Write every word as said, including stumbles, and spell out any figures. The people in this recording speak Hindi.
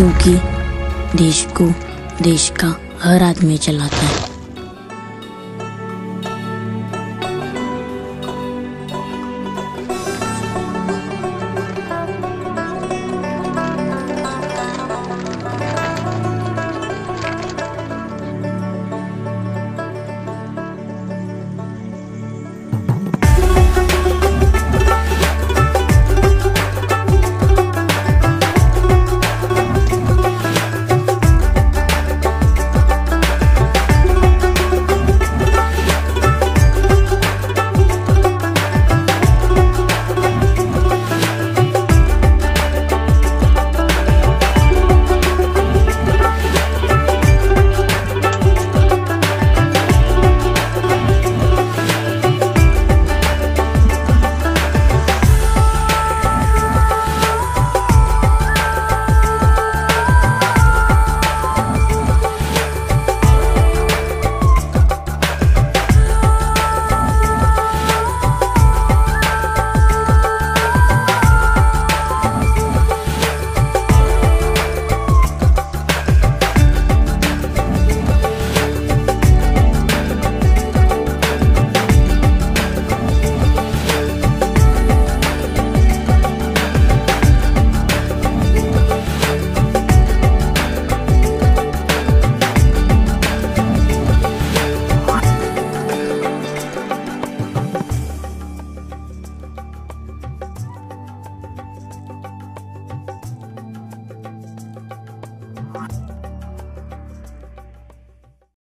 क्योंकि देश को देश का हर आदमी चलाता है। Bye.